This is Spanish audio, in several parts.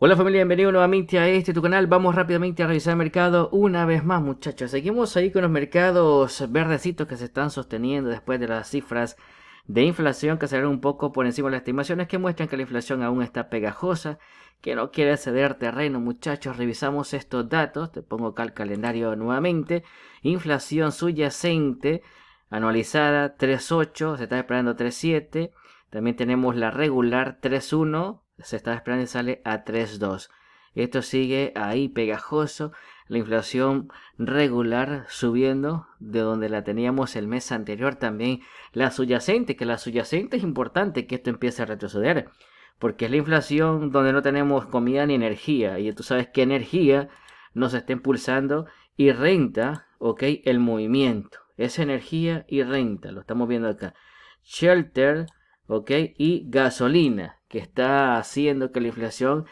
Hola familia, bienvenido nuevamente a este tu canal. Vamos rápidamente a revisar el mercado una vez más, muchachos. Seguimos ahí con los mercados verdecitos que se están sosteniendo después de las cifras de inflación que salieron un poco por encima de las estimaciones, que muestran que la inflación aún está pegajosa, que no quiere ceder terreno, muchachos. Revisamos estos datos, te pongo acá el calendario nuevamente. Inflación subyacente anualizada 3.8, se está esperando 3.7. También tenemos la regular 3.1. Se está esperando y sale a 3.2. Esto sigue ahí pegajoso. La inflación regular subiendo de donde la teníamos el mes anterior. También la subyacente, que la subyacente es importante que esto empiece a retroceder, porque es la inflación donde no tenemos comida ni energía. Y tú sabes que energía nos está impulsando y renta, ok, el movimiento. Es energía y renta, lo estamos viendo acá. Shelter, ok, y gasolina, que está haciendo que la inflación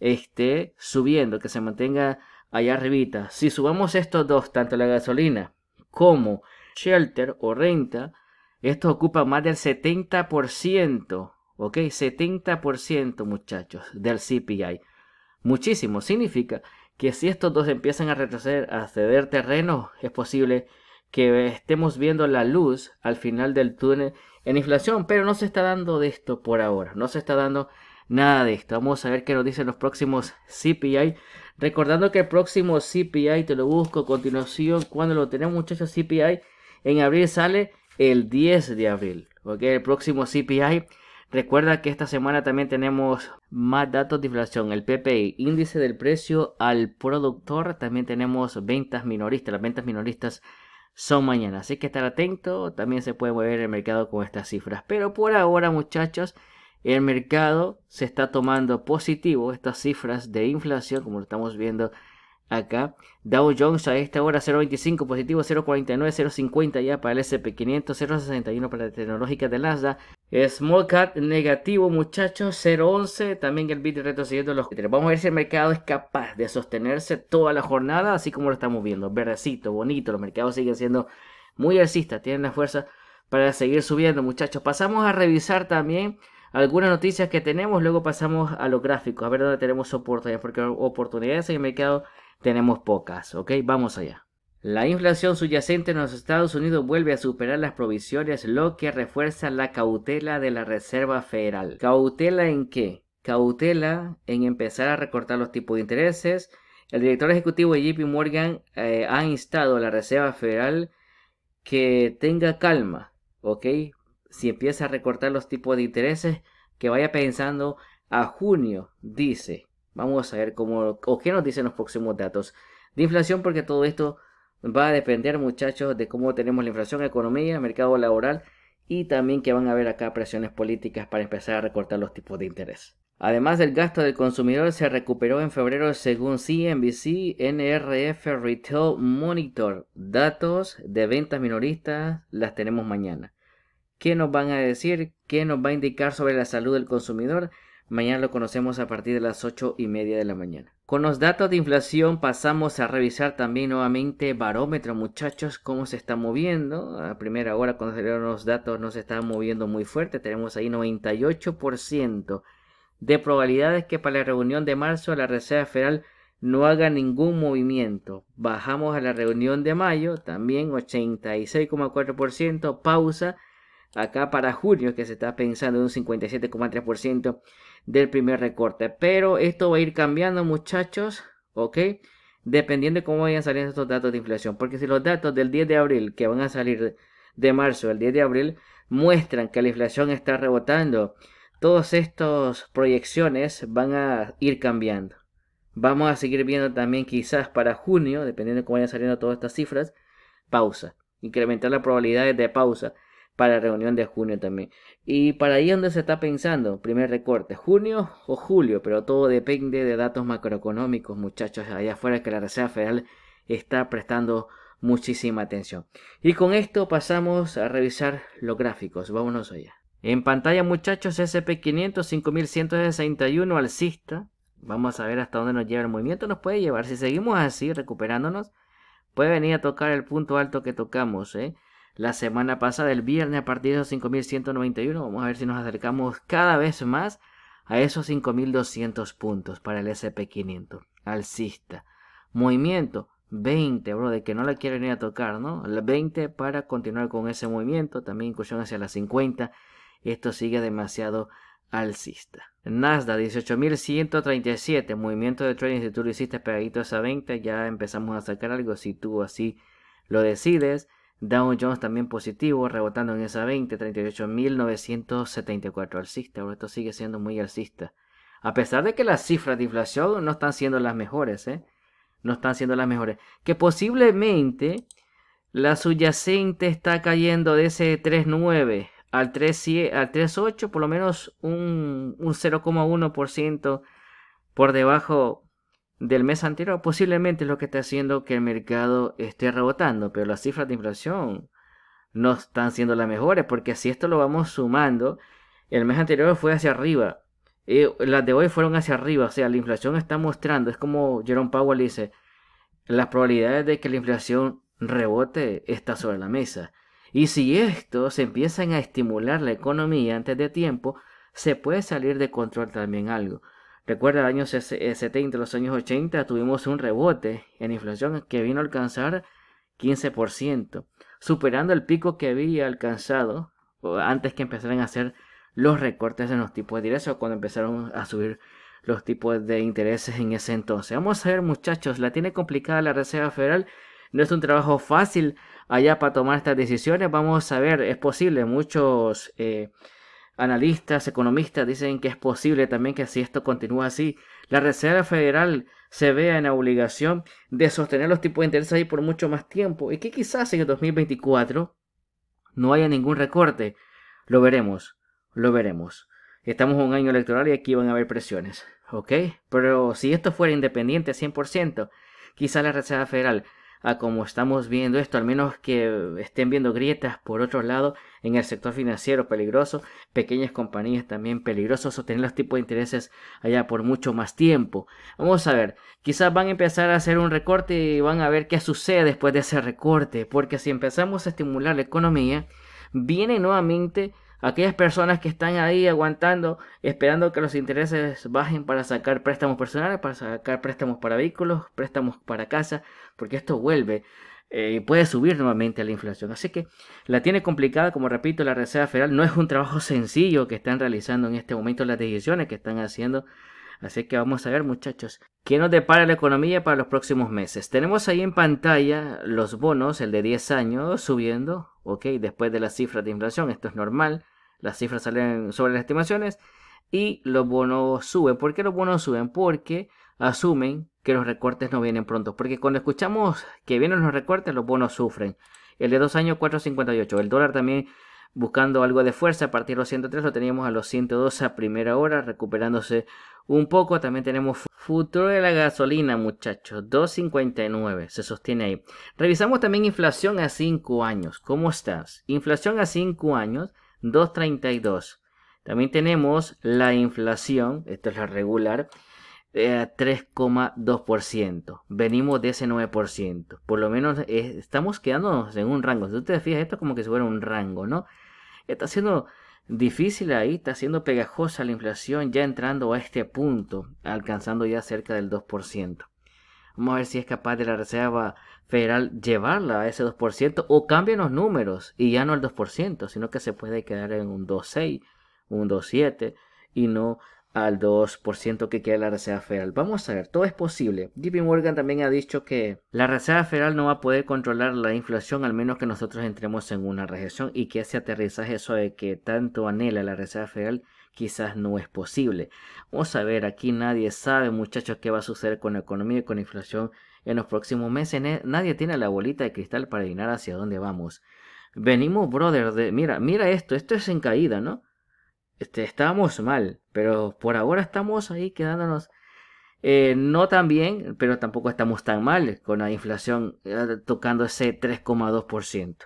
esté subiendo, que se mantenga allá arribita. Si subamos estos dos, tanto la gasolina como shelter o renta, estos ocupan más del 70%, ¿ok? 70%, muchachos, del CPI. Muchísimo. Significa que si estos dos empiezan a retroceder, a ceder terreno, es posible que estemos viendo la luz al final del túnel en inflación, pero no se está dando de esto por ahora, no se está dando nada de esto. Vamos a ver qué nos dicen los próximos CPI, recordando que el próximo CPI, te lo busco a continuación, cuando lo tenemos, muchachos, CPI en abril sale el 10 de abril, ok, el próximo CPI. Recuerda que esta semana también tenemos más datos de inflación, el PPI, índice del precio al productor, también tenemos ventas minoristas, las ventas minoristas son mañana, así que estar atento, también se puede mover el mercado con estas cifras. Pero por ahora, muchachos, el mercado se está tomando positivo estas cifras de inflación, como lo estamos viendo acá. Dow Jones a esta hora 0.25 positivo, 0.49, 0.50 ya para el S&P 500, 0.61 para la tecnológica de Nasdaq. Small Cap negativo, muchachos, 0.11, también el bit retrocediendo los... Vamos a ver si el mercado es capaz de sostenerse toda la jornada, así como lo estamos viendo, verdecito, bonito. Los mercados siguen siendo muy alcistas, tienen la fuerza para seguir subiendo, muchachos. Pasamos a revisar también algunas noticias que tenemos, luego pasamos a los gráficos, a ver dónde tenemos oportunidades, porque oportunidades en el mercado tenemos pocas, ok, vamos allá. La inflación subyacente en los Estados Unidos vuelve a superar las provisiones, lo que refuerza la cautela de la Reserva Federal. ¿Cautela en qué? Cautela en empezar a recortar los tipos de intereses. El director ejecutivo de JP Morgan ha instado a la Reserva Federal que tenga calma, ¿ok? Si empieza a recortar los tipos de intereses, que vaya pensando a junio, dice. Vamos a ver cómo, o qué nos dicen los próximos datos de inflación, porque todo esto va a depender, muchachos, de cómo tenemos la inflación, economía, mercado laboral, y también que van a haber acá presiones políticas para empezar a recortar los tipos de interés. Además, el gasto del consumidor se recuperó en febrero según CNBC, NRF Retail Monitor. Datos de ventas minoristas las tenemos mañana. ¿Qué nos van a decir? ¿Qué nos va a indicar sobre la salud del consumidor? Mañana lo conocemos a partir de las 8:30 de la mañana. Con los datos de inflación pasamos a revisar también nuevamente barómetro, muchachos, cómo se está moviendo. A primera hora, cuando salieron los datos, no se está moviendo muy fuerte. Tenemos ahí 98% de probabilidades que para la reunión de marzo la Reserva Federal no haga ningún movimiento. Bajamos a la reunión de mayo, también 86,4%, pausa. Acá para junio, que se está pensando en un 57,3% del primer recorte. Pero esto va a ir cambiando, muchachos, ¿ok? Dependiendo de cómo vayan saliendo estos datos de inflación. Porque si los datos del 10 de abril, que van a salir de marzo al 10 de abril, muestran que la inflación está rebotando, todas estas proyecciones van a ir cambiando. Vamos a seguir viendo también quizás para junio, dependiendo de cómo vayan saliendo todas estas cifras, pausa. Incrementar las probabilidades de pausa para la reunión de junio también. Y para ahí es donde se está pensando, primer recorte, junio o julio, pero todo depende de datos macroeconómicos, muchachos, allá afuera, que la Reserva Federal está prestando muchísima atención. Y con esto pasamos a revisar los gráficos, vámonos allá. En pantalla, muchachos, S&P 500, 5161, alcista. Vamos a ver hasta dónde nos lleva el movimiento, nos puede llevar. Si seguimos así, recuperándonos, puede venir a tocar el punto alto que tocamos, la semana pasada, el viernes, a partir de los 5.191, vamos a ver si nos acercamos cada vez más a esos 5.200 puntos para el S&P 500, alcista. Movimiento 20, bro, de que no la quieren ir a tocar, ¿no? La 20 para continuar con ese movimiento, también incursión hacia las 50. Esto sigue demasiado alcista. Nasdaq 18.137, movimiento de trading. Si tú lo hiciste pegadito a esa 20, ya empezamos a sacar algo si tú así lo decides. Dow Jones también positivo, rebotando en esa 20, 38.974 alcista. Pero esto sigue siendo muy alcista. A pesar de que las cifras de inflación no están siendo las mejores, no están siendo las mejores. Que posiblemente la subyacente está cayendo de ese 3.9 al 3.8, por lo menos un 0.1% por debajo del mes anterior. Posiblemente es lo que está haciendo que el mercado esté rebotando, pero las cifras de inflación no están siendo las mejores, porque si esto lo vamos sumando, el mes anterior fue hacia arriba, las de hoy fueron hacia arriba, o sea, la inflación está mostrando, es como Jerome Powell dice, las probabilidades de que la inflación rebote está sobre la mesa. Y si estos empiezan a estimular la economía antes de tiempo, se puede salir de control también algo. Recuerda, el año 70, los años 80, tuvimos un rebote en inflación que vino a alcanzar 15%, superando el pico que había alcanzado antes que empezaran a hacer los recortes en los tipos de interés, o cuando empezaron a subir los tipos de intereses en ese entonces. Vamos a ver, muchachos, la tiene complicada la Reserva Federal. No es un trabajo fácil allá para tomar estas decisiones. Vamos a ver, es posible. Muchos analistas, economistas dicen que es posible también que si esto continúa así, la Reserva Federal se vea en la obligación de sostener los tipos de interés ahí por mucho más tiempo. Y que quizás en el 2024 no haya ningún recorte. Lo veremos, lo veremos. Estamos en un año electoral y aquí van a haber presiones, ¿ok? Pero si esto fuera independiente 100%, quizás la Reserva Federal, a como estamos viendo esto, al menos que estén viendo grietas por otro lado en el sector financiero peligroso, pequeñas compañías también peligrosos, sostener los tipos de intereses allá por mucho más tiempo. Vamos a ver, quizás van a empezar a hacer un recorte y van a ver qué sucede después de ese recorte, porque si empezamos a estimular la economía, vienen nuevamente aquellas personas que están ahí aguantando, esperando que los intereses bajen para sacar préstamos personales, para sacar préstamos para vehículos, préstamos para casa, porque esto vuelve y puede subir nuevamente la inflación. Así que la tiene complicada, como repito, la Reserva Federal. No es un trabajo sencillo que están realizando en este momento, las decisiones que están haciendo. Así que vamos a ver, muchachos, ¿qué nos depara la economía para los próximos meses? Tenemos ahí en pantalla los bonos, el de 10 años subiendo, ok, después de las cifras de inflación. Esto es normal. Las cifras salen sobre las estimaciones y los bonos suben. ¿Por qué los bonos suben? Porque asumen que los recortes no vienen pronto. Porque cuando escuchamos que vienen los recortes, los bonos sufren. El de 2 años 4.58. El dólar también buscando algo de fuerza. A partir de los 103 lo teníamos a los 102 a primera hora, recuperándose un poco. También tenemos futuro de la gasolina, muchachos. 2.59 se sostiene ahí. Revisamos también inflación a 5 años. ¿Cómo estás? Inflación a 5 años. 2.32. También tenemos la inflación, esto es la regular, 3.2%. Venimos de ese 9%. Por lo menos estamos quedándonos en un rango. Si tú te fijas, esto es como que si fuera un rango, ¿no? Está siendo difícil ahí, está siendo pegajosa la inflación, ya entrando a este punto, alcanzando ya cerca del 2%. Vamos a ver si es capaz de la Reserva Federal llevarla a ese 2% o cambien los números y ya no al 2%, sino que se puede quedar en un 2.6, un 2.7 y no al 2% que queda la Reserva Federal. Vamos a ver, todo es posible. JP Morgan también ha dicho que la Reserva Federal no va a poder controlar la inflación al menos que nosotros entremos en una recesión, y que ese aterrizaje suave que tanto anhela la Reserva Federal quizás no es posible. Vamos a ver, aquí nadie sabe, muchachos, qué va a suceder con la economía y con la inflación en los próximos meses. Nadie tiene la bolita de cristal para adivinar hacia dónde vamos. Venimos, brother, de... Mira esto es en caída, ¿no? Estábamos mal, pero por ahora estamos ahí quedándonos no tan bien, pero tampoco estamos tan mal con la inflación tocando ese 3.2%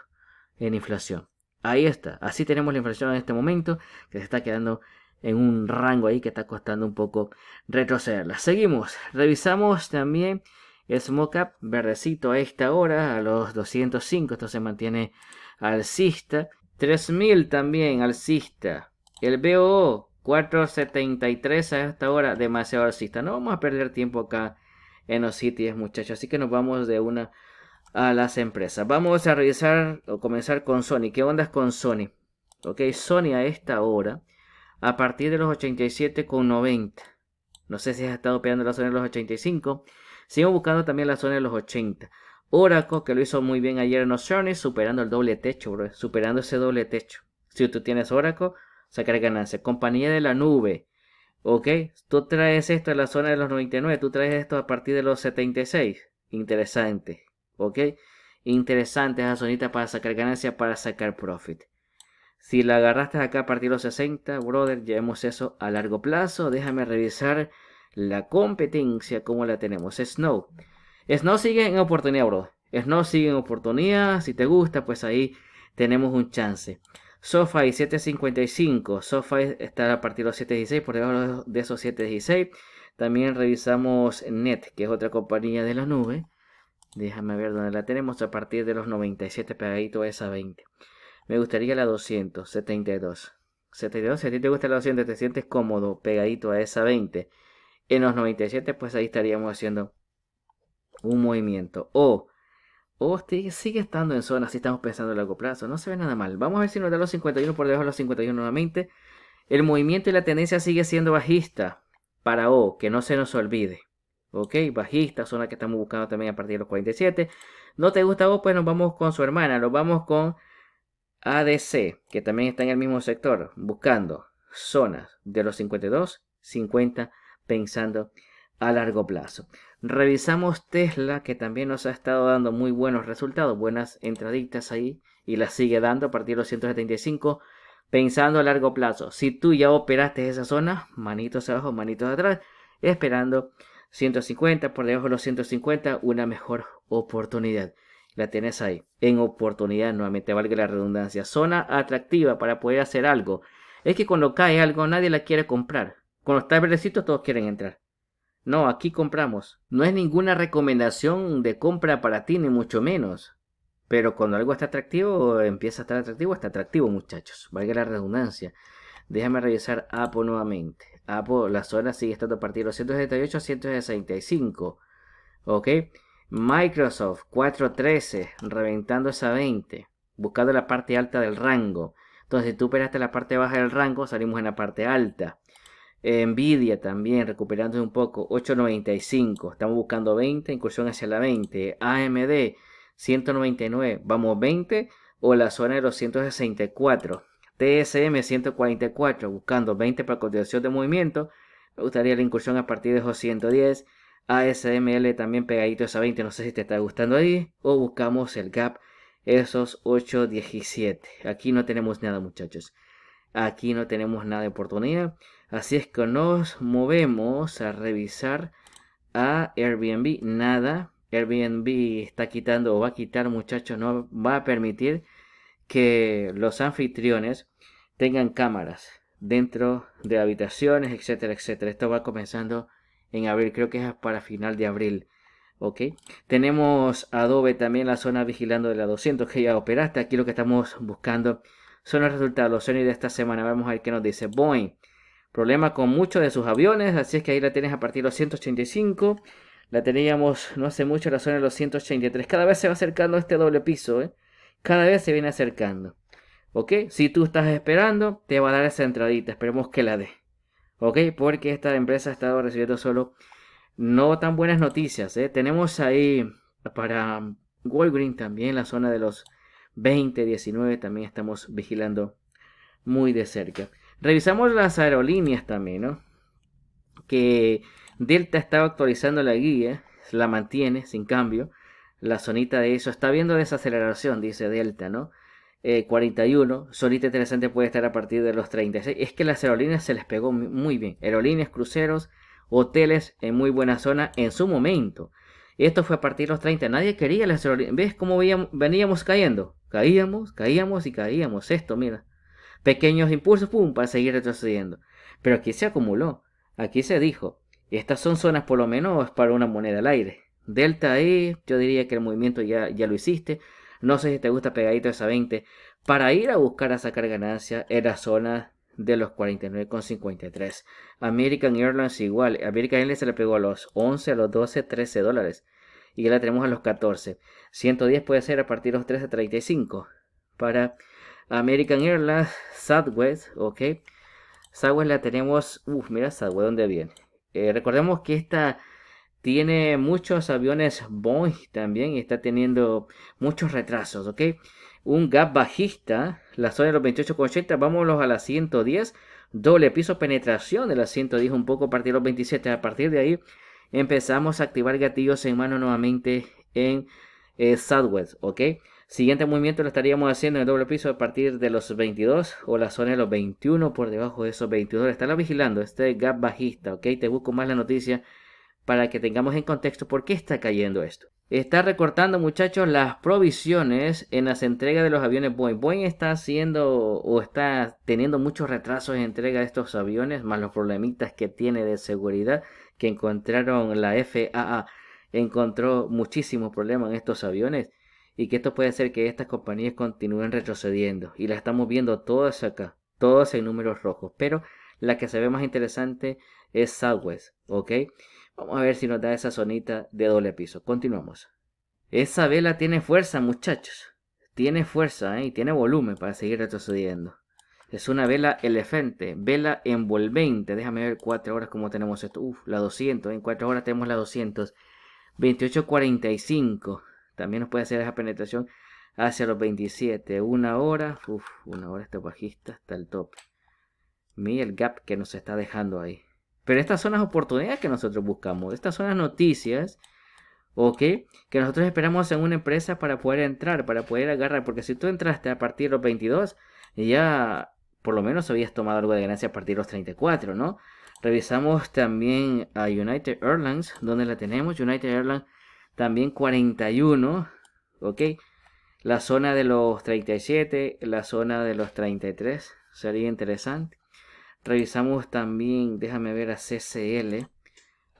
en inflación. Ahí está, así tenemos la inflación en este momento, que se está quedando en un rango ahí que está costando un poco retrocederla. Seguimos, revisamos también el small cap verdecito a esta hora, a los 205, esto se mantiene alcista. 3000 también alcista. El BOO 4.73 a esta hora, demasiado alcista. No vamos a perder tiempo acá en los CTS, muchachos, así que nos vamos de una a las empresas. Vamos a revisar o comenzar con Sony. ¿Qué onda con Sony? Ok, Sony a esta hora, a partir de los 87,90. No sé si has estado pegando la zona de los 85. Sigo buscando también la zona de los 80. Oracle, que lo hizo muy bien ayer en los earnings, superando el doble techo, bro. Superando ese doble techo. Si tú tienes Oracle, sacar ganancias. Compañía de la nube. Ok, tú traes esto a la zona de los 99. Tú traes esto a partir de los 76. Interesante. Ok, interesante esa zonita para sacar ganancias, para sacar profit. Si la agarraste acá a partir de los 60, brother, llevemos eso a largo plazo. Déjame revisar la competencia, cómo la tenemos. Snow. Snow sigue en oportunidad, brother. Snow sigue en oportunidad. Si te gusta, pues ahí tenemos un chance. SoFi 7.55. SoFi está a partir de los 7.16, por debajo de esos 7.16. También revisamos Net, que es otra compañía de la nube. Déjame ver dónde la tenemos a partir de los 97, pegadito a esa 20. Me gustaría la 200, 72. 72, si a ti te gusta la 200, te sientes cómodo, pegadito a esa 20. En los 97, pues ahí estaríamos haciendo un movimiento. O sigue estando en zona, si estamos pensando a largo plazo. No se ve nada mal. Vamos a ver si nos da los 51, por debajo de los 51 nuevamente. El movimiento y la tendencia sigue siendo bajista para O, que no se nos olvide. Ok, bajista, zona que estamos buscando también a partir de los 47. No te gusta O, pues nos vamos con su hermana, nos vamos con ADC, que también está en el mismo sector, buscando zonas de los 52, 50, pensando a largo plazo. Revisamos Tesla, que también nos ha estado dando muy buenos resultados, buenas entraditas ahí, y las sigue dando a partir de los 175, pensando a largo plazo. Si tú ya operaste esa zona, manitos abajo, manitos atrás, esperando 150, por debajo de los 150, una mejor oportunidad. La tenés ahí, en oportunidad nuevamente, valga la redundancia. Zona atractiva para poder hacer algo. Es que cuando cae algo nadie la quiere comprar. Cuando está verdecito todos quieren entrar. No, aquí compramos. No es ninguna recomendación de compra para ti, ni mucho menos. Pero cuando algo está atractivo, empieza a estar atractivo, está atractivo, muchachos. Valga la redundancia. Déjame revisar Apple nuevamente. Apple, la zona sigue estando a partir de los 168 a 165. Ok. Microsoft 413, reventando esa 20, buscando la parte alta del rango. Entonces, si tú operaste la parte baja del rango, salimos en la parte alta. NVIDIA también recuperándose un poco, 895, estamos buscando 20, incursión hacia la 20. AMD 199, vamos 20 o la zona de los 164. TSM 144, buscando 20 para continuación de movimiento. Me gustaría la incursión a partir de los 110. ASML también pegadito a esa 20, no sé si te está gustando ahí, o buscamos el gap, esos 8.17. Aquí no tenemos nada, muchachos, aquí no tenemos nada de oportunidad, así es que nos movemos a revisar a Airbnb. Nada, Airbnb está quitando o va a quitar, muchachos, no va a permitir que los anfitriones tengan cámaras dentro de habitaciones, etcétera, etcétera. Esto va comenzando en abril, creo que es para final de abril. Ok, tenemos Adobe también, la zona vigilando de la 200, que ya operaste. Aquí lo que estamos buscando son los resultados, los Sony de esta semana. Vamos a ver qué nos dice. Boeing, problema con muchos de sus aviones, así es que ahí la tienes a partir de los 185. La teníamos no hace mucho, la zona de los 183. Cada vez se va acercando este doble piso, ¿eh? Cada vez se viene acercando. Ok, si tú estás esperando, te va a dar esa entradita, esperemos que la dé. Ok, porque esta empresa ha estado recibiendo solo no tan buenas noticias, ¿eh? Tenemos ahí para Walgreens también la zona de los 20, 19. También estamos vigilando muy de cerca. Revisamos las aerolíneas también, ¿no? Que Delta estaba actualizando la guía, la mantiene sin cambio. La zonita de eso está viendo desaceleración, dice Delta, ¿no? 41, solita interesante, puede estar a partir de los 36. Es que las aerolíneas se les pegó muy bien. Aerolíneas, cruceros, hoteles en muy buena zona en su momento. Esto fue a partir de los 30. Nadie quería las aerolíneas. ¿Ves cómo veníamos cayendo? Caíamos, caíamos y caíamos. Esto, mira. Pequeños impulsos, pum, para seguir retrocediendo. Pero aquí se acumuló. Aquí se dijo. Estas son zonas por lo menos para una moneda al aire. Delta ahí, yo diría que el movimiento ya lo hiciste. No sé si te gusta pegadito esa 20 para ir a buscar a sacar ganancias en la zona de los 49,53. American Airlines igual. American Airlines se le pegó a los 11, a los 12, 13 dólares. Y ya la tenemos a los 14. 110 puede ser a partir de los 13.35. Para American Airlines, Southwest, ok. Southwest la tenemos. Mira Southwest, ¿dónde viene? Recordemos que esta tiene muchos aviones Boeing también y está teniendo muchos retrasos, ok. Un gap bajista, la zona de los 28,80, vámonos a las 110, doble piso, penetración de las 110 un poco a partir de los 27, a partir de ahí empezamos a activar gatillos en mano nuevamente en Southwest, ok. Siguiente movimiento lo estaríamos haciendo en el doble piso a partir de los 22 o la zona de los 21, por debajo de esos 22, estarlo vigilando, este gap bajista, ok. Te busco más la noticia para que tengamos en contexto por qué está cayendo esto. Está recortando, muchachos, las provisiones en las entregas de los aviones Boeing. Boeing está haciendo o está teniendo muchos retrasos en entrega de estos aviones, más los problemitas que tiene de seguridad que encontraron la FAA. Encontró muchísimos problemas en estos aviones y que esto puede hacer que estas compañías continúen retrocediendo. Y las estamos viendo todas acá, todas en números rojos. Pero la que se ve más interesante es Southwest, ¿ok? Vamos a ver si nos da esa zonita de doble piso. Continuamos. Esa vela tiene fuerza, muchachos. Tiene fuerza, y tiene volumen para seguir retrocediendo. Es una vela elefante, vela envolvente. Déjame ver 4 horas cómo tenemos esto. La 200. En 4 horas tenemos la 200. 28.45. También nos puede hacer esa penetración hacia los 27. Una hora. Una hora está bajista hasta el tope. Mira el gap que nos está dejando ahí. Pero estas son las oportunidades que nosotros buscamos. Estas son las noticias, ¿ok? Que nosotros esperamos en una empresa para poder entrar, para poder agarrar. Porque si tú entraste a partir de los 22, ya por lo menos habías tomado algo de ganancia a partir de los 34, ¿no? Revisamos también a United Airlines, donde la tenemos. United Airlines también 41, ¿ok? La zona de los 37, la zona de los 33, sería interesante. Revisamos también, déjame ver a CCL,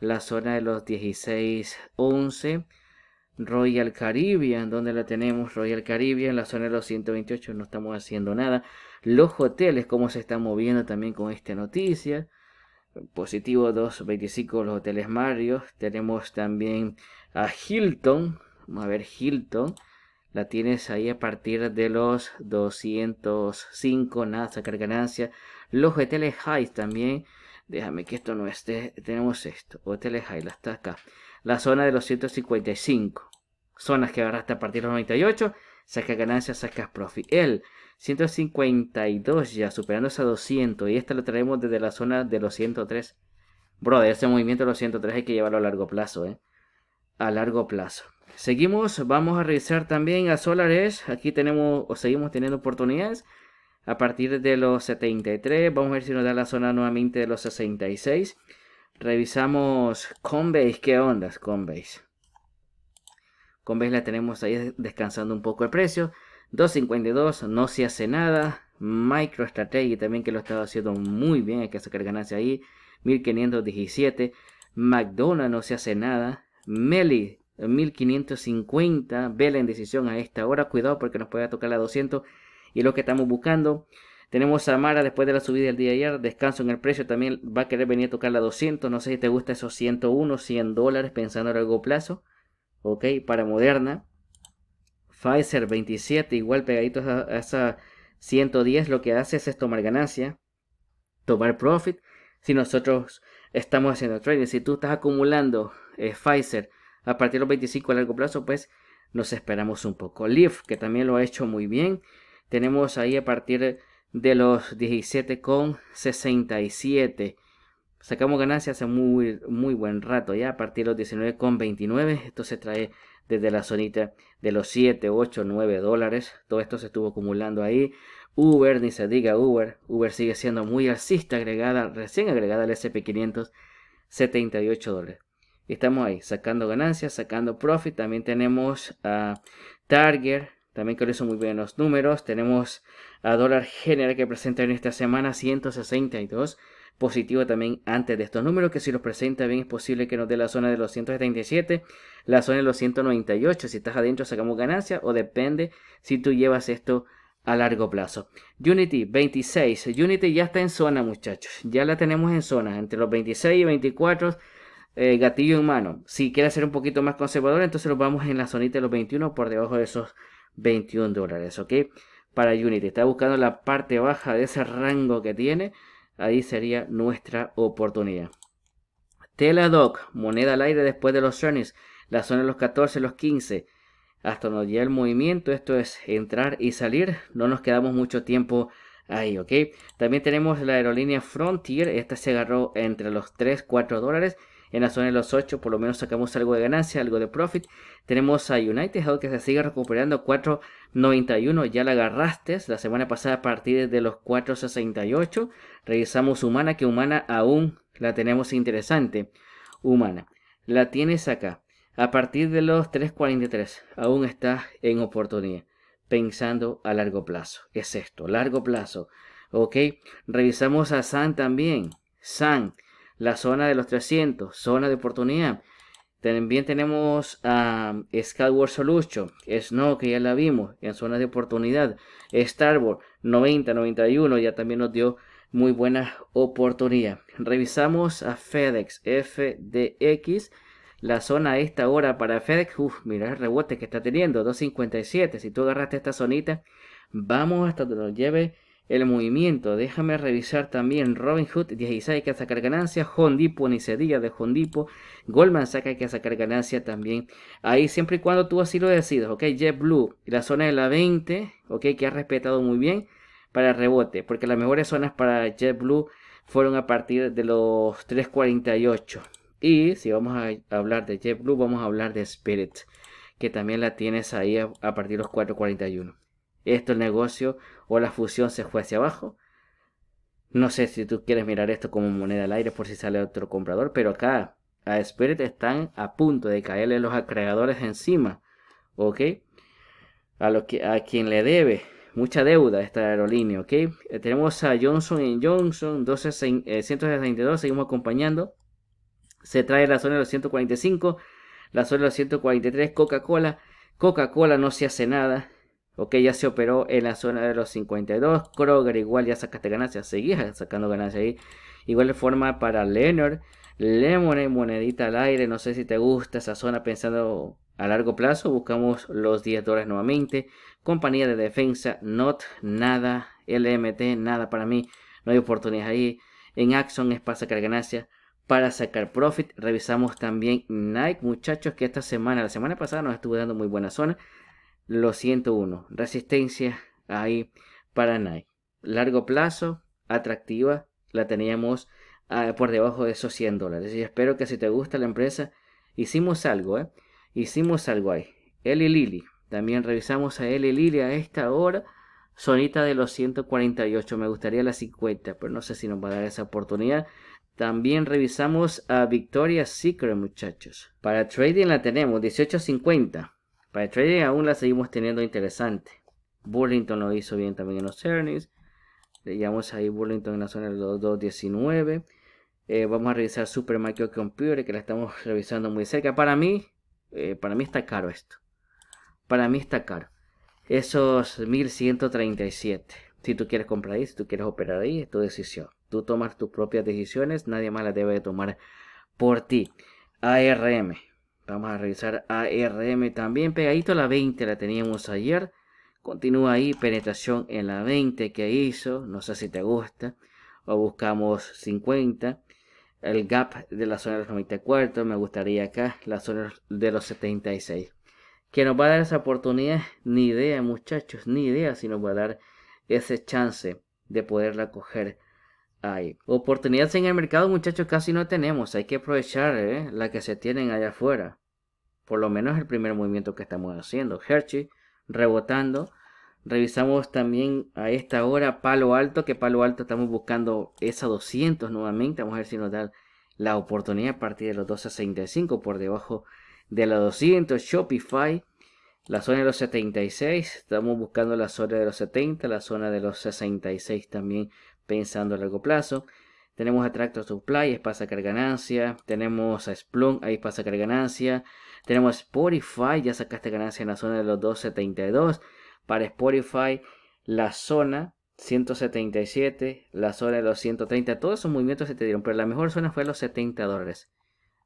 la zona de los 16-11, Royal Caribbean, donde la tenemos, Royal Caribbean, la zona de los 128, no estamos haciendo nada. Los hoteles, cómo se están moviendo también con esta noticia, positivo 2.25, los hoteles Marriott. Tenemos también a Hilton, vamos a ver Hilton, la tienes ahí a partir de los 205, nada, sacar ganancia. Los ATL High también, déjame que esto no esté, tenemos esto, ATL High, la está acá, la zona de los 155, zonas que agarraste a partir de los 98, sacas ganancias, sacas profit, el 152 ya, superando esa 200, y esta lo traemos desde la zona de los 103, brother, ese movimiento de los 103 hay que llevarlo a largo plazo, a largo plazo. Seguimos, vamos a revisar también a Solar Edge, aquí tenemos, o seguimos teniendo oportunidades, a partir de los 73, vamos a ver si nos da la zona nuevamente de los 66. Revisamos Coinbase, ¿qué onda Coinbase? Coinbase la tenemos ahí descansando un poco el precio. 2.52, no se hace nada. MicroStrategy también que lo estaba haciendo muy bien, hay que sacar ganancia ahí. 1.517. McDonald's no se hace nada. Meli, 1.550. Vela en decisión a esta hora, cuidado porque nos puede tocar la 200. Y lo que estamos buscando, tenemos a Mara después de la subida del día de ayer, descanso en el precio, también va a querer venir a tocar la 200, no sé si te gusta esos 101, 100 dólares pensando a largo plazo, ok, para Moderna. Pfizer 27, igual pegaditos a esa 110, lo que hace es tomar ganancia, tomar profit, si nosotros estamos haciendo trading, si tú estás acumulando Pfizer a partir de los 25 a largo plazo, pues nos esperamos un poco. Leaf, que también lo ha hecho muy bien. Tenemos ahí a partir de los 17,67. Sacamos ganancias hace muy buen rato ya. A partir de los 19,29. Esto se trae desde la zonita de los 7, 8, 9 dólares. Todo esto se estuvo acumulando ahí. Uber, ni se diga Uber. Uber sigue siendo muy alcista, agregada, recién agregada al S&P 500. 78 dólares. Y estamos ahí, sacando ganancias, sacando profit. También tenemos a Target. También que lo hizo muy bien los números. Tenemos a Dólar General que presenta en esta semana 162. Positivo también antes de estos números. Que si los presenta bien es posible que nos dé la zona de los 177. La zona de los 198. Si estás adentro sacamos ganancia. O depende si tú llevas esto a largo plazo. Unity 26, Unity ya está en zona, muchachos, ya la tenemos en zona, entre los 26 y 24, gatillo en mano. Si quiere ser un poquito más conservador, entonces nos vamos en la zonita de los 21, por debajo de esos $21, ok, para Unity. Está buscando la parte baja de ese rango que tiene, ahí sería nuestra oportunidad. Teladoc, moneda al aire después de los earnings, la zona de los 14, los 15, hasta donde llega el movimiento. Esto es entrar y salir, no nos quedamos mucho tiempo ahí, ok. También tenemos la aerolínea Frontier, esta se agarró entre los $3 a $4 en la zona de los 8, por lo menos sacamos algo de ganancia, algo de profit. Tenemos a United Health que se sigue recuperando, 4.91, ya la agarraste la semana pasada a partir de los 4.68, revisamos Humana, que Humana aún la tenemos interesante. Humana, la tienes acá a partir de los 3.43, aún está en oportunidad, pensando a largo plazo. Es esto, largo plazo, ok. Revisamos a San también, San, la zona de los 300, zona de oportunidad. También tenemos a Skyward Solution, Snow, que ya la vimos, en zona de oportunidad. Starboard, 90, 91, ya también nos dio muy buena oportunidad. Revisamos a FedEx, FDX. La zona a esta hora para FedEx, mira el rebote que está teniendo, 2.57. Si tú agarraste esta zonita, vamos hasta donde nos lleve el movimiento. Déjame revisar también Robinhood, 16, hay que sacar ganancias. Home Depot, ni se diga de Home Depot. Goldman Sachs, hay que sacar ganancias también. Ahí siempre y cuando tú así lo decidas, ok. JetBlue, la zona de la 20, ok, que ha respetado muy bien para el rebote, porque las mejores zonas para JetBlue fueron a partir de los 3.48. Y si vamos a hablar de JetBlue, vamos a hablar de Spirit, que también la tienes ahí a partir de los 4.41. Esto, el negocio o la fusión se fue hacia abajo. No sé si tú quieres mirar esto como moneda al aire por si sale otro comprador, pero acá a Spirit están a punto de caerle los acreedores encima, ¿ok? A quien le debe mucha deuda esta aerolínea, ¿ok? Tenemos a Johnson & Johnson, 162, seguimos acompañando. Se trae la zona de los 145, la zona de los 143, Coca-Cola. Coca-Cola no se hace nada, ok, ya se operó en la zona de los 52, Kroger igual ya sacaste ganancias, seguías sacando ganancias ahí. Igual de forma para Leonard, Lemonade, monedita al aire, no sé si te gusta esa zona pensando a largo plazo, buscamos los $10 nuevamente. Compañía de defensa, not nada, LMT, nada para mí, no hay oportunidades ahí. En Axon es para sacar ganancias, para sacar profit. Revisamos también Nike, muchachos, que esta semana, la semana pasada nos estuvo dando muy buena zona, los 101, resistencia ahí para Nike, largo plazo, atractiva, la teníamos por debajo de esos $100, y espero que si te gusta la empresa, hicimos algo, hicimos algo ahí. Eli Lilly, también revisamos a Eli Lilly a esta hora, zonita de los 148, me gustaría las 50, pero no sé si nos va a dar esa oportunidad. También revisamos a Victoria's Secret, muchachos. Para trading la tenemos, 18.50. Para trading aún la seguimos teniendo interesante. Burlington lo hizo bien también en los earnings. Le llamamos ahí Burlington en la zona de los 2.19. Vamos a revisar Super Micro Computer, que la estamos revisando muy cerca. Para mí está caro esto. Para mí está caro. Esos 1.137. Si tú quieres comprar ahí, si tú quieres operar ahí, es tu decisión. Tú tomas tus propias decisiones, nadie más las debe tomar por ti. ARM, vamos a revisar ARM también, pegadito a la 20 la teníamos ayer. Continúa ahí, penetración en la 20 que hizo, no sé si te gusta. O buscamos 50, el gap de la zona de los 94, me gustaría acá, la zona de los 76. ¿Qué nos va a dar esa oportunidad? Ni idea, muchachos, ni idea si nos va a dar ese chance de poderla coger. Hay oportunidades en el mercado, muchachos, casi no tenemos, hay que aprovechar las que se tienen allá afuera, por lo menos el primer movimiento que estamos haciendo. Hershey rebotando, revisamos también a esta hora Palo Alto, que Palo Alto estamos buscando esa 200 nuevamente, vamos a ver si nos da la oportunidad a partir de los 265, por debajo de la 200, Shopify, la zona de los 76, estamos buscando la zona de los 70, la zona de los 66 también, pensando a largo plazo. Tenemos a Tractor Supply, es para sacar ganancia. Tenemos a Splunk, ahí es para sacar ganancia. Tenemos a Spotify, ya sacaste ganancia en la zona de los 2.72. Para Spotify, la zona 177, la zona de los 130, todos esos movimientos se te dieron, pero la mejor zona fue los 70 dólares.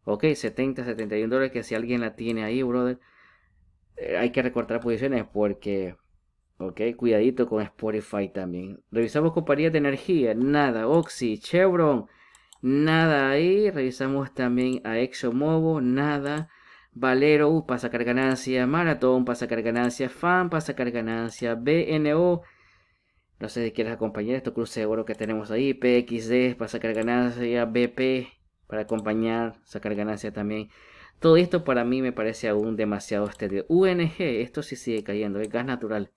Ok, 70, 71 dólares, que si alguien la tiene ahí, brother, hay que recortar posiciones porque, ok, cuidadito con Spotify también. Revisamos compañías de energía, nada, Oxy, Chevron, nada ahí. Revisamos también a ExxonMobil, nada. Valero, para sacar ganancia. Marathon, para sacar ganancia. Fan, para sacar ganancia. BNO, no sé si quieres acompañar estos cruces de oro que tenemos ahí. PXD, para sacar ganancia. BP, para acompañar, sacar ganancia también. Todo esto para mí me parece aún demasiado estéril. UNG, esto sí sigue cayendo, el gas natural.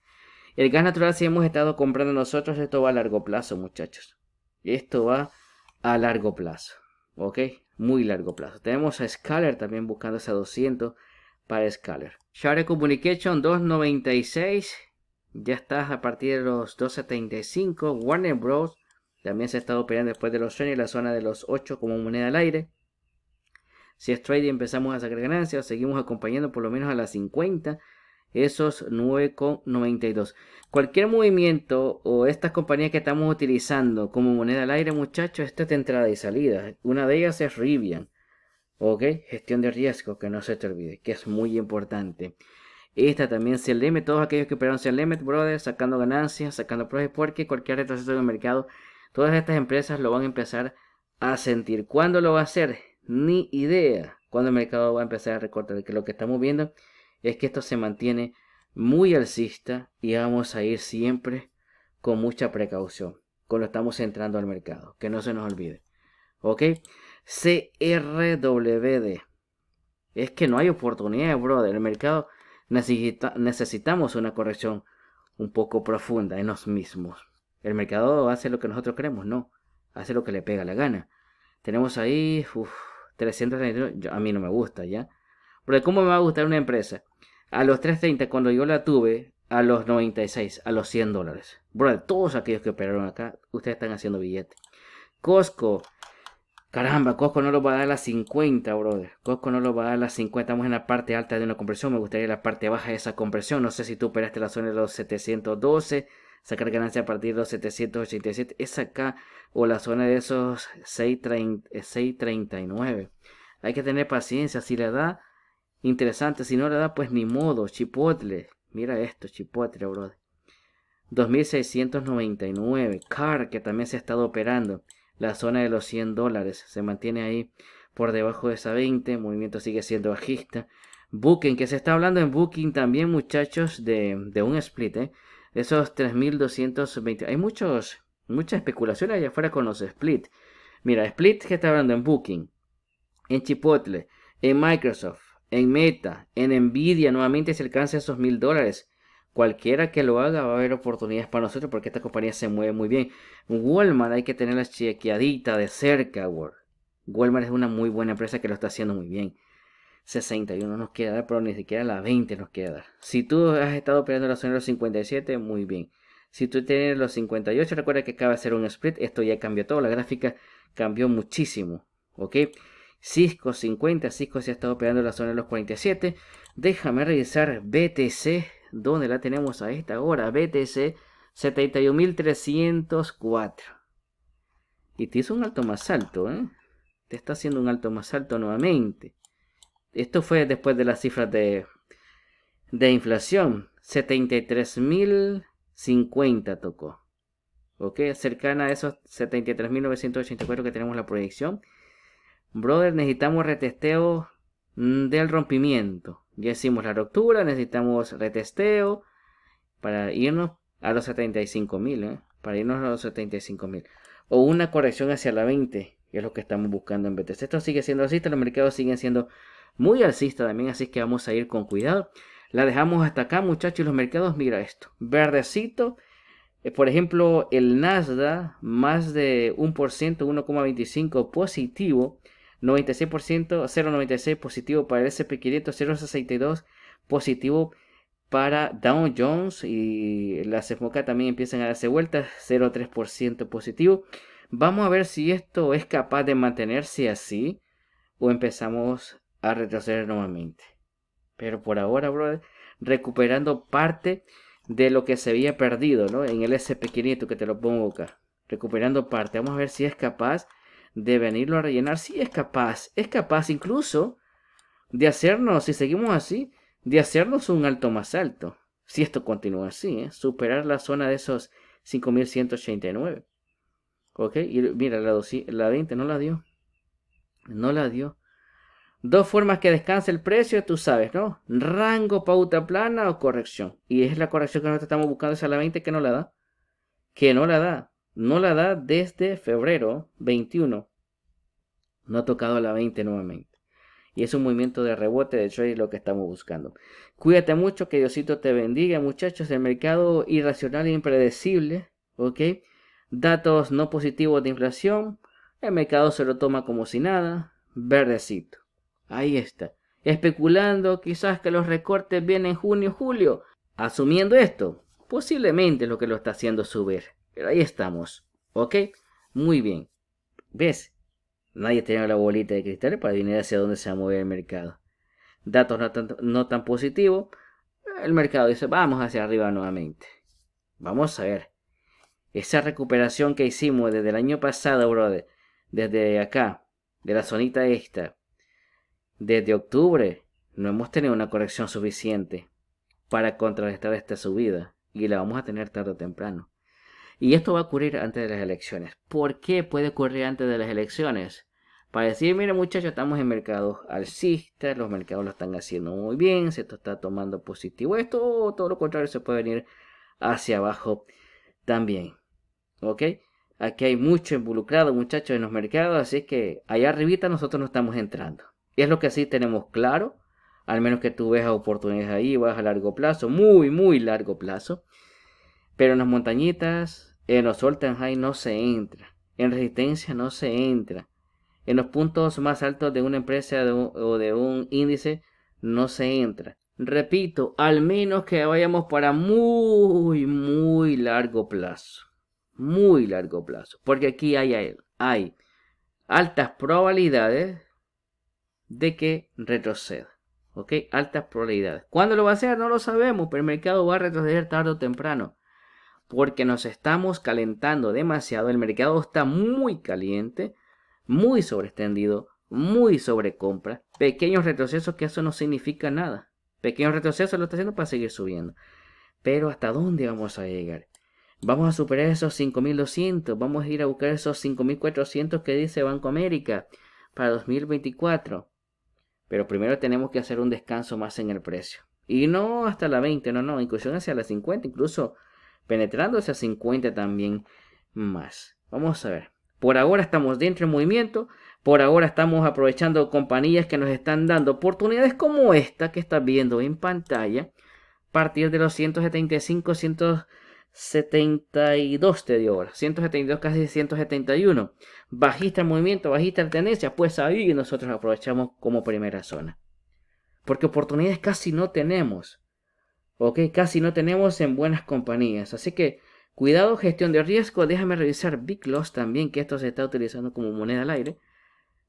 El gas natural sí hemos estado comprando nosotros, esto va a largo plazo, muchachos. Esto va a largo plazo, ok, muy largo plazo. Tenemos a Scaler también buscando esa 200 para Scaler. Share Communication 296, ya estás a partir de los 275. Warner Bros. También se ha estado operando después de los Sony en la zona de los 8 como moneda al aire. Si es trading empezamos a sacar ganancias, seguimos acompañando por lo menos a las 50, esos 9,92. Cualquier movimiento o estas compañías que estamos utilizando como moneda al aire, muchachos, esta es de entrada y salida. Una de ellas es Rivian, ok, gestión de riesgo, que no se te olvide, que es muy importante. Esta también se limit, todos aquellos que operaron se limit, brother, sacando ganancias, sacando profit, porque cualquier retroceso del mercado, todas estas empresas lo van a empezar a sentir. ¿Cuándo lo va a hacer? Ni idea. Cuando el mercado va a empezar a recortar, que lo que estamos viendo es que esto se mantiene muy alcista y vamos a ir siempre con mucha precaución cuando estamos entrando al mercado, que no se nos olvide, ok. CRWD, es que no hay oportunidad, brother, el mercado necesitamos una corrección un poco profunda en los mismos. El mercado hace lo que nosotros queremos, no, hace lo que le pega la gana. Tenemos ahí, 331, a mí no me gusta ya. Pero ¿cómo me va a gustar una empresa? A los 330 cuando yo la tuve, a los 96, a los 100 dólares. Bro, todos aquellos que operaron acá, ustedes están haciendo billete. Costco, caramba, Costco no lo va a dar las 50, brother. Costco no lo va a dar las 50, estamos en la parte alta de una compresión. Me gustaría la parte baja de esa compresión. No sé si tú operaste la zona de los 712, sacar ganancia a partir de los 787, es acá, o la zona de esos 639. Hay que tener paciencia, si le da, interesante, si no le da, pues ni modo. Chipotle, mira esto, Chipotle, brother, 2699, Car, que también se ha estado operando, la zona de los 100 dólares, se mantiene ahí por debajo de esa 20, movimiento sigue siendo bajista. Booking, que se está hablando en Booking también, muchachos, de un split, esos 3.220, hay muchas especulaciones allá afuera con los split. Mira, split que está hablando en Booking, en Chipotle, en Microsoft, en Meta, en NVIDIA, nuevamente se alcanza esos 1.000 dólares. Cualquiera que lo haga va a haber oportunidades para nosotros porque esta compañía se mueve muy bien. Walmart hay que tenerla chequeadita de cerca, Walmart es una muy buena empresa que lo está haciendo muy bien. 61 nos queda dar, pero ni siquiera la 20 nos queda dar. Si tú has estado operando la zona de los 57, muy bien. Si tú tienes los 58, recuerda que acaba de hacer un split. Esto ya cambió todo, la gráfica cambió muchísimo, ok. Cisco 50, Cisco se ha estado operando la zona de los 47. Déjame revisar BTC, donde la tenemos a esta hora. BTC 71.304. Y te hizo un alto más alto, te está haciendo un alto más alto nuevamente. Esto fue después de las cifras de inflación. 73.050 tocó. Ok, cercana a esos 73.984 que tenemos la proyección. Brother, necesitamos retesteo del rompimiento. Ya hicimos la ruptura, necesitamos retesteo para irnos a los 75.000. Para irnos a los 75.000. O una corrección hacia la 20, que es lo que estamos buscando en BTC. Esto sigue siendo alcista, los mercados siguen siendo muy alcista también, así que vamos a ir con cuidado. La dejamos hasta acá, muchachos. Los mercados, mira esto, verdecito. Por ejemplo, el Nasdaq, más de 1%, 1,25 positivo. 96%, 0,96 positivo para el S&P 500, 0,62 positivo para Dow Jones. Y las FMOCA también empiezan a darse vueltas, 0,3% positivo. Vamos a ver si esto es capaz de mantenerse así o empezamos a retroceder nuevamente. Pero por ahora, brother, recuperando parte de lo que se había perdido, ¿no? En el S&P 500, que te lo pongo acá, recuperando parte. Vamos a ver si es capaz de venirlo a rellenar. Sí, es capaz incluso de hacernos, si seguimos así, de hacernos un alto más alto. Si esto continúa así, ¿eh? Superar la zona de esos 5.189. Ok, y mira, la 20 no la dio. No la dio. Dos formas que descanse el precio, tú sabes, ¿no? Rango, pauta plana o corrección. Y es la corrección que nosotros estamos buscando, esa la 20 que no la da. Que no la da. No la da desde febrero 21. No ha tocado la 20 nuevamente. Y es un movimiento de rebote, de hecho es lo que estamos buscando. Cuídate mucho, que Diosito te bendiga, muchachos. El mercado irracional e impredecible, ¿ok? Datos no positivos de inflación. El mercado se lo toma como si nada. Verdecito. Ahí está. Especulando quizás que los recortes vienen en junio, julio. Asumiendo esto, posiblemente lo que lo está haciendo subir. Pero ahí estamos. ¿Ok? Muy bien. ¿Ves? Nadie tiene la bolita de cristal para adivinar hacia dónde se va a mover el mercado. Datos no tan positivos. El mercado dice, vamos hacia arriba nuevamente. Vamos a ver. Esa recuperación que hicimos desde el año pasado, brother. Desde acá, de la zonita esta. Desde octubre, no hemos tenido una corrección suficiente para contrarrestar esta subida. Y la vamos a tener tarde o temprano. Y esto va a ocurrir antes de las elecciones. ¿Por qué puede ocurrir antes de las elecciones? Para decir, mira muchachos, estamos en mercados alcistas, los mercados lo están haciendo muy bien, se está tomando positivo esto, o todo lo contrario, se puede venir hacia abajo también. ¿Ok? Aquí hay mucho involucrado, muchachos, en los mercados, así que allá arribita nosotros no estamos entrando. Y es lo que sí tenemos claro, al menos que tú veas oportunidades ahí, vas a largo plazo, muy, muy largo plazo. Pero en las montañitas, en los all-time high no se entra. En resistencia no se entra. En los puntos más altos de una empresa o de un índice no se entra. Repito, al menos que vayamos para muy, muy largo plazo. Muy largo plazo. Porque aquí hay altas probabilidades de que retroceda. ¿Ok? Altas probabilidades. ¿Cuándo lo va a hacer? No lo sabemos, pero el mercado va a retroceder tarde o temprano. Porque nos estamos calentando demasiado. El mercado está muy caliente, muy sobreextendido, muy sobrecompra. Pequeños retrocesos, que eso no significa nada. Pequeños retrocesos lo está haciendo para seguir subiendo. Pero ¿hasta dónde vamos a llegar? Vamos a superar esos 5.200. Vamos a ir a buscar esos 5.400 que dice Banco América para 2024. Pero primero tenemos que hacer un descanso más en el precio. Y no hasta la 20, no, no. Incluso hacia la 50, incluso penetrándose a 50 también más. Vamos a ver. Por ahora estamos dentro del movimiento. Por ahora estamos aprovechando compañías que nos están dando oportunidades como esta que estás viendo en pantalla. A partir de los 175, 172 te dio ahora. 172, casi 171. Bajista el movimiento, bajista la tendencia. Pues ahí nosotros aprovechamos como primera zona. Porque oportunidades casi no tenemos. Ok, casi no tenemos en buenas compañías. Así que cuidado, gestión de riesgo. Déjame revisar Big Loss también, que esto se está utilizando como moneda al aire.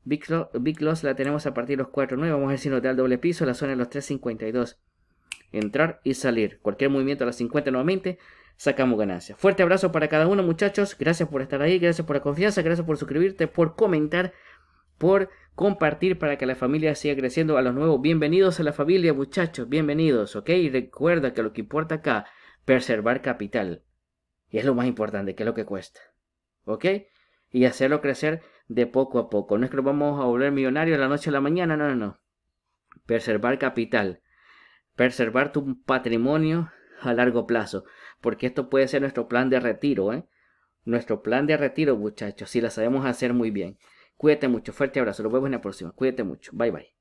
Big Loss la tenemos a partir de los 4.9. Vamos a ver si nos da el doble piso, la zona de los 3.52. Entrar y salir. Cualquier movimiento a las 50 nuevamente, sacamos ganancias. Fuerte abrazo para cada uno, muchachos. Gracias por estar ahí, gracias por la confianza, gracias por suscribirte, por comentar, por compartir, para que la familia siga creciendo. A los nuevos, bienvenidos a la familia, muchachos, bienvenidos, ok, y recuerda que lo que importa acá, preservar capital, y es lo más importante, que es lo que cuesta, ok, y hacerlo crecer de poco a poco. No es que nos vamos a volver millonarios de la noche a la mañana, no, no, no, preservar capital, preservar tu patrimonio a largo plazo, porque esto puede ser nuestro plan de retiro, nuestro plan de retiro, muchachos, si la sabemos hacer muy bien. Cuídate mucho, fuerte abrazo, nos vemos en la próxima, cuídate mucho, bye bye.